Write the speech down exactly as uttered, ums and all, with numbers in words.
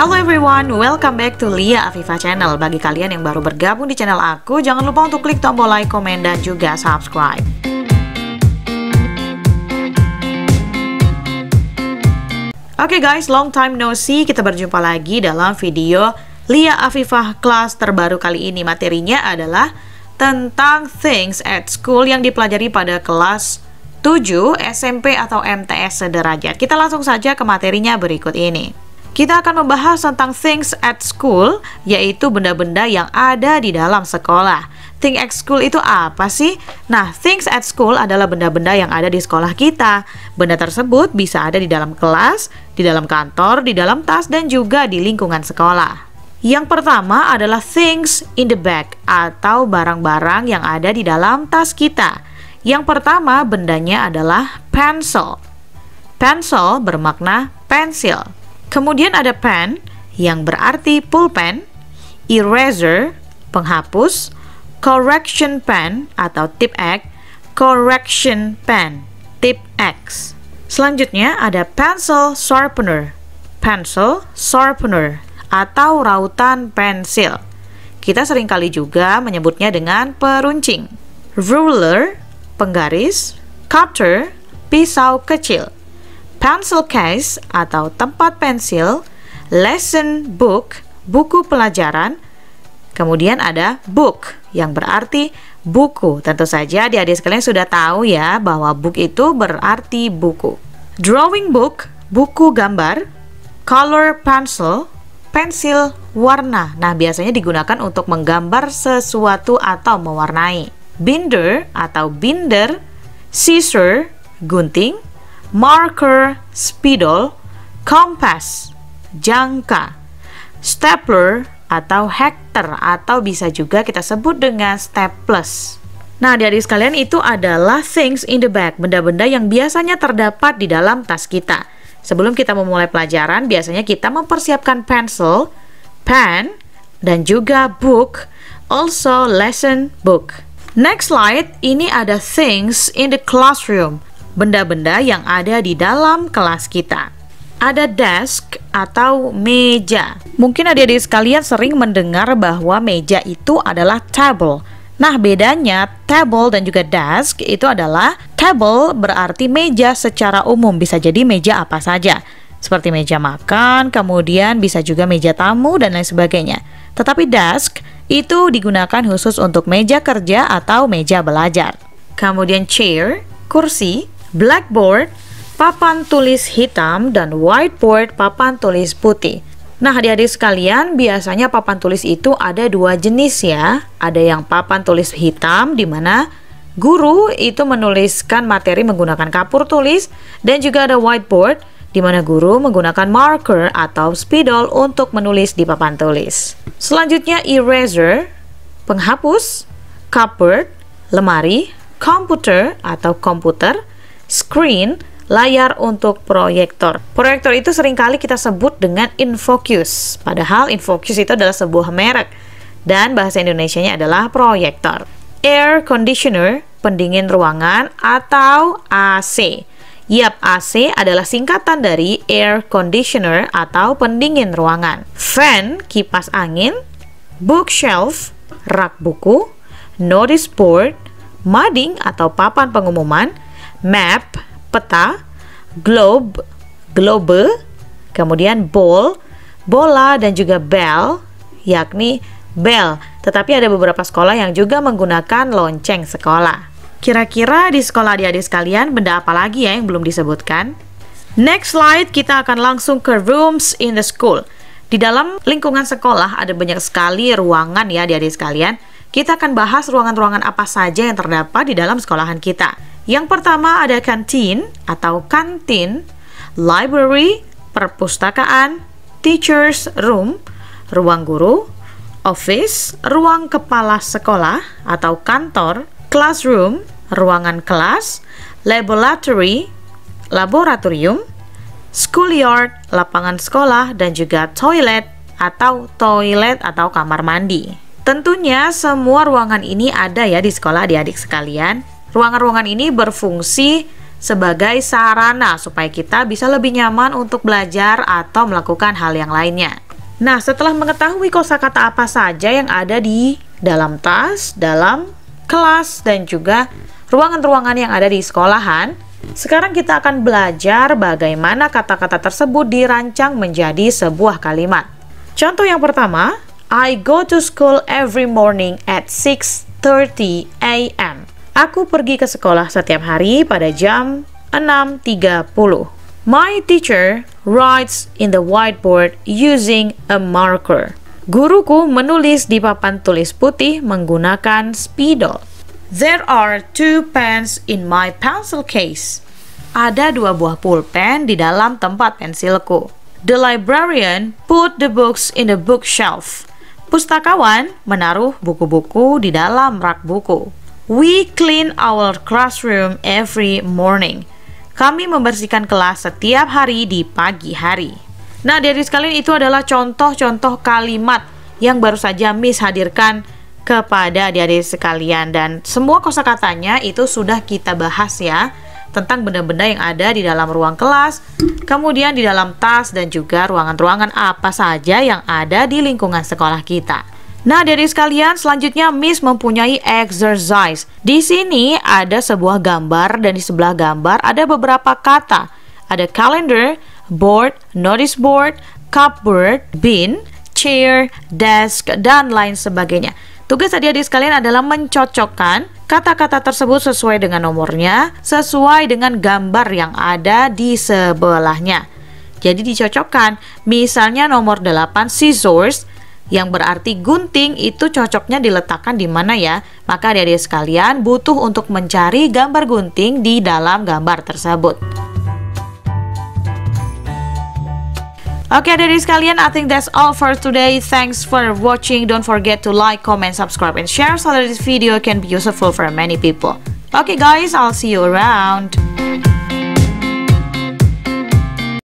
Hello everyone, welcome back to Lia Afifah Channel. Bagi kalian yang baru bergabung di channel aku, jangan lupa untuk klik tombol like, komen, dan juga subscribe. Oke okay guys, long time no see, kita berjumpa lagi dalam video Lia Afifah Class terbaru kali ini. Materinya adalah tentang things at school yang dipelajari pada kelas tujuh S M P atau M T S sederajat. Kita langsung saja ke materinya berikut ini. Kita akan membahas tentang things at school, yaitu benda-benda yang ada di dalam sekolah. Things at school itu apa sih? Nah, things at school adalah benda-benda yang ada di sekolah kita. Benda tersebut bisa ada di dalam kelas, di dalam kantor, di dalam tas, dan juga di lingkungan sekolah. Yang pertama adalah things in the bag, atau barang-barang yang ada di dalam tas kita. Yang pertama bendanya adalah pencil. Pencil bermakna pensil. Kemudian ada pen yang berarti pulpen, eraser, penghapus, correction pen atau tip X, correction pen, tip X. Selanjutnya ada pencil sharpener, pencil sharpener atau rautan pensil. Kita seringkali juga menyebutnya dengan peruncing. Ruler, penggaris, cutter, pisau kecil. Pencil case atau tempat pensil, lesson book, buku pelajaran, kemudian ada book yang berarti buku. Tentu saja adik-adik sekalian sudah tahu ya bahwa book itu berarti buku. Drawing book, buku gambar, color pencil, pensil warna. Nah, biasanya digunakan untuk menggambar sesuatu atau mewarnai. Binder atau binder, scissor, gunting, marker, spidol, kompas, jangka, stapler atau hektar, atau bisa juga kita sebut dengan staples. Nah, dari sekalian itu adalah things in the bag, benda-benda yang biasanya terdapat di dalam tas kita. Sebelum kita memulai pelajaran, biasanya kita mempersiapkan pensil, pen, dan juga book, also lesson book. Next slide, ini ada things in the classroom, benda-benda yang ada di dalam kelas kita. Ada desk atau meja. Mungkin adik-adik sekalian sering mendengar bahwa meja itu adalah table. Nah, bedanya table dan juga desk itu adalah table berarti meja secara umum, bisa jadi meja apa saja, seperti meja makan, kemudian bisa juga meja tamu dan lain sebagainya. Tetapi desk itu digunakan khusus untuk meja kerja atau meja belajar. Kemudian chair, kursi, blackboard, papan tulis hitam, dan whiteboard, papan tulis putih. Nah, adik-adik sekalian, biasanya papan tulis itu ada dua jenis ya. Ada yang papan tulis hitam, di mana guru itu menuliskan materi menggunakan kapur tulis, dan juga ada whiteboard, di mana guru menggunakan marker atau spidol untuk menulis di papan tulis. Selanjutnya eraser, penghapus, cupboard, lemari, komputer atau komputer, screen, layar untuk proyektor. Proyektor itu seringkali kita sebut dengan infocus. Padahal infocus itu adalah sebuah merek dan bahasa Indonesianya adalah proyektor. Air conditioner, pendingin ruangan atau A C. Yap, A C adalah singkatan dari air conditioner atau pendingin ruangan. Fan, kipas angin, bookshelf, rak buku, notice board, mading atau papan pengumuman, map, peta, globe, globe, kemudian bowl, bola, dan juga bell, yakni bell. Tetapi ada beberapa sekolah yang juga menggunakan lonceng sekolah. Kira-kira di sekolah adik-adik sekalian, benda apa lagi ya yang belum disebutkan? Next slide, kita akan langsung ke rooms in the school. Di dalam lingkungan sekolah ada banyak sekali ruangan ya adik-adik sekalian. Kita akan bahas ruangan-ruangan apa saja yang terdapat di dalam sekolahan kita. Yang pertama ada kantin atau kantin, library, perpustakaan, teachers room, ruang guru, office, ruang kepala sekolah atau kantor, classroom, ruangan kelas, laboratory, laboratorium, schoolyard, lapangan sekolah, dan juga toilet atau toilet atau kamar mandi. Tentunya semua ruangan ini ada ya di sekolah adik-adik sekalian. Ruangan-ruangan ini berfungsi sebagai sarana supaya kita bisa lebih nyaman untuk belajar atau melakukan hal yang lainnya. Nah, setelah mengetahui kosakata apa saja yang ada di dalam tas, dalam kelas, dan juga ruangan-ruangan yang ada di sekolahan, sekarang kita akan belajar bagaimana kata-kata tersebut dirancang menjadi sebuah kalimat. Contoh yang pertama, I go to school every morning at six thirty a m Aku pergi ke sekolah setiap hari pada jam enam tiga puluh. My teacher writes in the whiteboard using a marker. Guruku menulis di papan tulis putih menggunakan spidol. There are two pens in my pencil case. Ada dua buah pulpen di dalam tempat pensilku. The librarian put the books in the bookshelf. Pustakawan menaruh buku-buku di dalam rak buku. We clean our classroom every morning. Kami membersihkan kelas setiap hari di pagi hari. Nah, dari sekalian itu adalah contoh-contoh kalimat yang baru saja Miss hadirkan kepada adik-adik sekalian. Dan semua kosakatanya itu sudah kita bahas ya, tentang benda-benda yang ada di dalam ruang kelas, kemudian di dalam tas, dan juga ruangan-ruangan apa saja yang ada di lingkungan sekolah kita. Nah, dari sekalian, selanjutnya Miss mempunyai exercise. Di sini ada sebuah gambar dan di sebelah gambar ada beberapa kata. Ada calendar, board, notice board, cupboard, bin, chair, desk, dan lain sebagainya. Tugas adik-adik sekalian adalah mencocokkan kata-kata tersebut sesuai dengan nomornya, sesuai dengan gambar yang ada di sebelahnya. Jadi dicocokkan, misalnya nomor delapan scissors, yang berarti gunting, itu cocoknya diletakkan di mana ya? Maka adik-adik sekalian butuh untuk mencari gambar gunting di dalam gambar tersebut. Oke, adik-adik sekalian, I think that's all for today. Thanks for watching. Don't forget to like, comment, subscribe, and share so that this video can be useful for many people. Okay guys, I'll see you around.